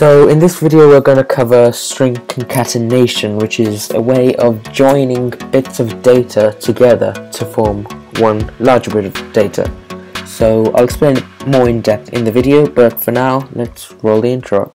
So in this video we're going to cover string concatenation, which is a way of joining bits of data together to form one larger bit of data. So I'll explain it more in depth in the video, but for now let's roll the intro.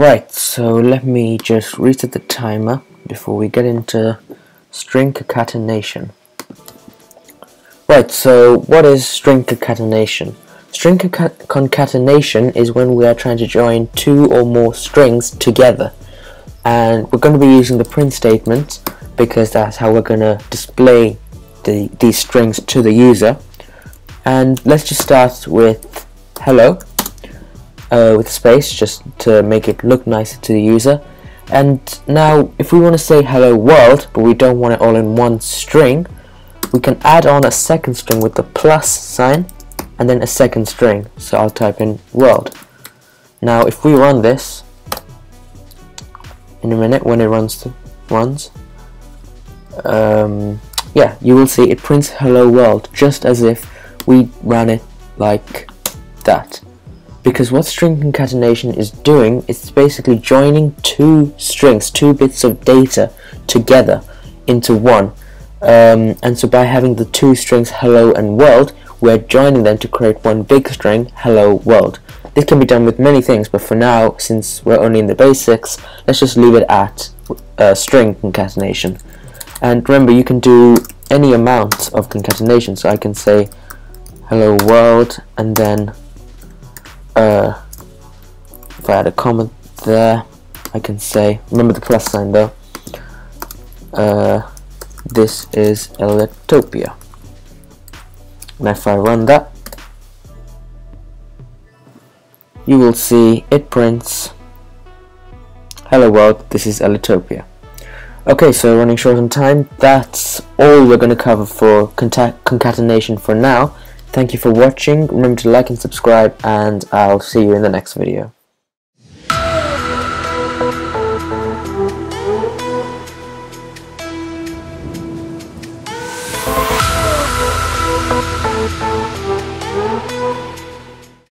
Right, so let me just reset the timer before we get into string concatenation. Right, so what is string concatenation? String concatenation is when we are trying to join two or more strings together. And we're going to be using the print statement because that's how we're going to display these strings to the user. And let's just start with hello. With space, just to make it look nicer to the user. And now if we want to say hello world, but we don't want it all in one string, we can add on a second string with the plus sign and then a second string. So I'll type in world. Now if we run this in a minute, when it runs, you will see it prints hello world just as if we ran it like that. Because what string concatenation is doing is basically joining two strings, two bits of data together into one. And so by having the two strings hello and world, we're joining them to create one big string, hello world. This can be done with many things, but for now, since we're only in the basics, let's just leave it at string concatenation. And remember, you can do any amount of concatenation. So I can say hello world, and then if I add a comment there, I can say, remember the plus sign though, this is Elitopia. And if I run that, you will see it prints hello world, this is Elitopia. Okay, so running short on time, that's all we're going to cover for concatenation for now. Thank you for watching, remember to like and subscribe, and I'll see you in the next video.